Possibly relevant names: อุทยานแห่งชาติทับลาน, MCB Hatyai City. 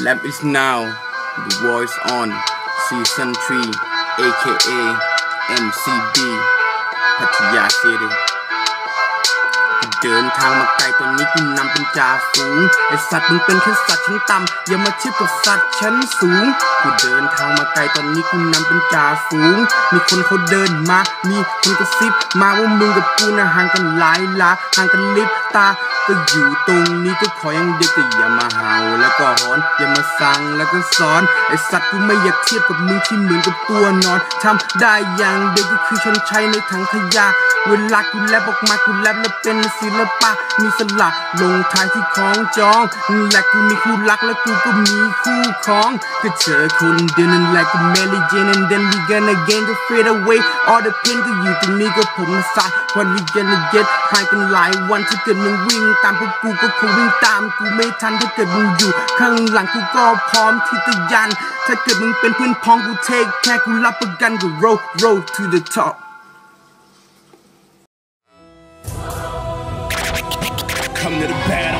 Lab is now the voice on season 3, aka MCB Hatyai City. เดินทางมาไกลตอนนี้กูนำเป็นจ่าฝูงไอสัตว์มึงเป็นแค่สัตว์ชั้นต่ำอย่ามาเทียบกับสัตว์ชั้นสูงกูเดินทางมาไกลตอนนี้กูนำเป็นจ่าฝูงมีคนเขาเดินมามีคนกระซิบมาว่ามึงกับกูนะห่างกันหลายหลาห่างกันลิบตาก็อยู่ตรงนี้ก็ขออย่างเด็กก็อย่ามาเห่าแล้วก็หอนอย่ามาสั่งแล้วก็สอนไอสัตว์กูไม่อยากเทียบกับมึงที่เหมือนกับตัวนอนทำได้อย่างเดียวก็คือชนชัยในถังขยะเวลากูแลบออกมากูแลบแล้วเป็นศิลปะมีสลักลงท้ายที่คล้องจองนั่นแหละกูมีคู่รักและกูก็มีคู่ครองก็เจอคนเดินนั่นแหละกูเมลีเจน and then we gonna gain the fade away all the pain ก็อยู่ตรงนี้ก็ผมสายวันวิเยนเย็ดหายกันหลายวันถ้าเกิดมึงวิ่งตามพวกกูก็คงวิ่งตามกูไม่ทันถ้าเกิดมึงอยู่ข้างหลังกูก็พร้อมที่จะยันถ้าเกิดมึงเป็นเพื่อนพ้องกูเทคแค่กูรับประกันกู roll to the top come to the past